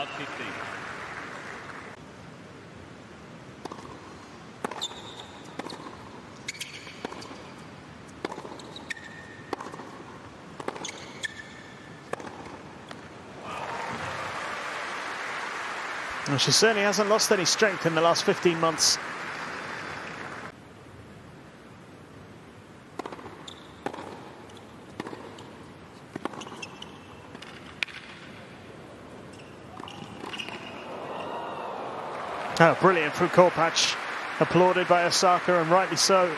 love 15. Well, she certainly hasn't lost any strength in the last 15 months. Oh, brilliant from Korpatsch, applauded by Osaka, and rightly so.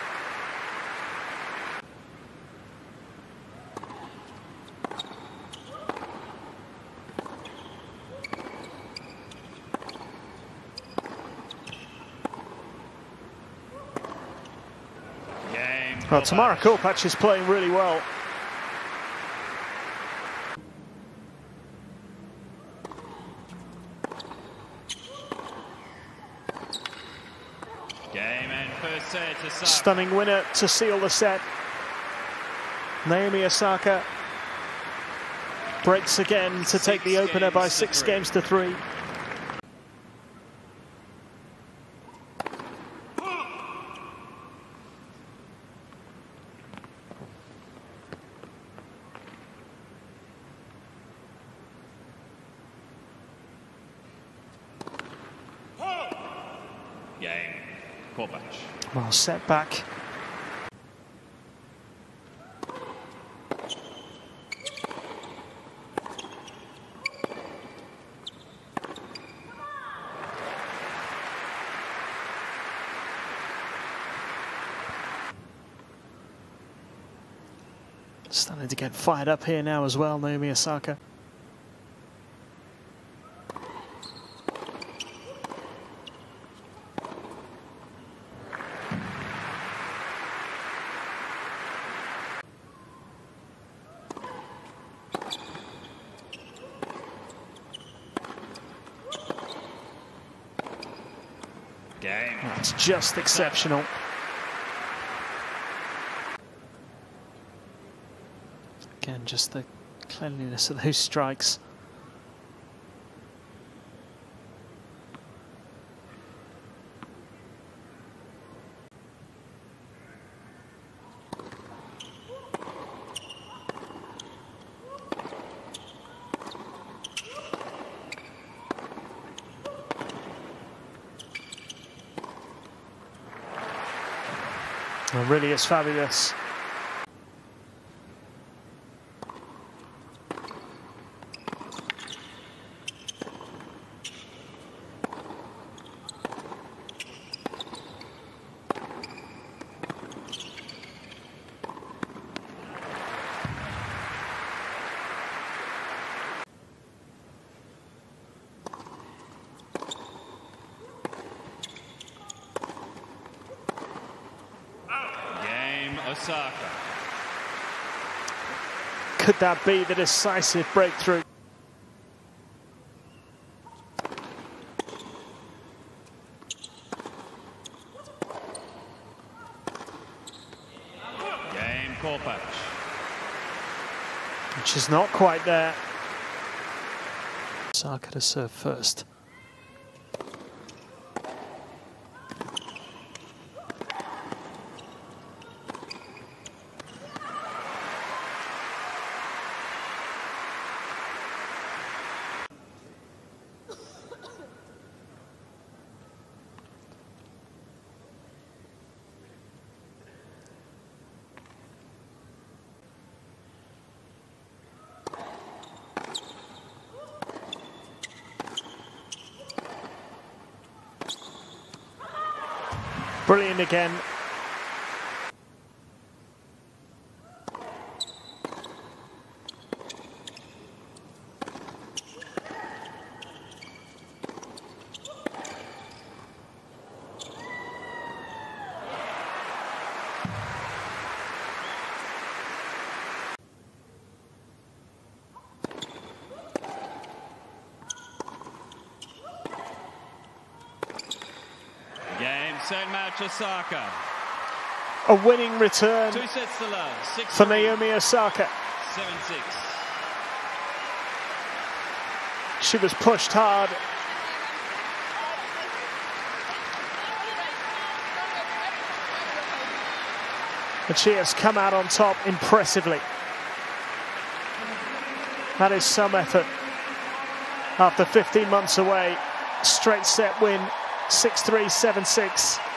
Well, Tamara Korpatsch is playing really well. Stunning winner to seal the set. Naomi Osaka breaks again to take the opener by 6 games to 3. Game. Korpatsch. Well, set back. Starting to get fired up here now as well, Naomi Osaka. Game. That's just exceptional. Again, just the cleanliness of those strikes. It really is fabulous. Osaka. Could that be the decisive breakthrough? Game, Korpatsch. Which is not quite there. Osaka to serve first. Brilliant again. Match Osaka. A winning return for Naomi Osaka. 7-6. She was pushed hard. And she has come out on top impressively. That is some effort. After 15 months away, straight set win, 6-3, 7-6.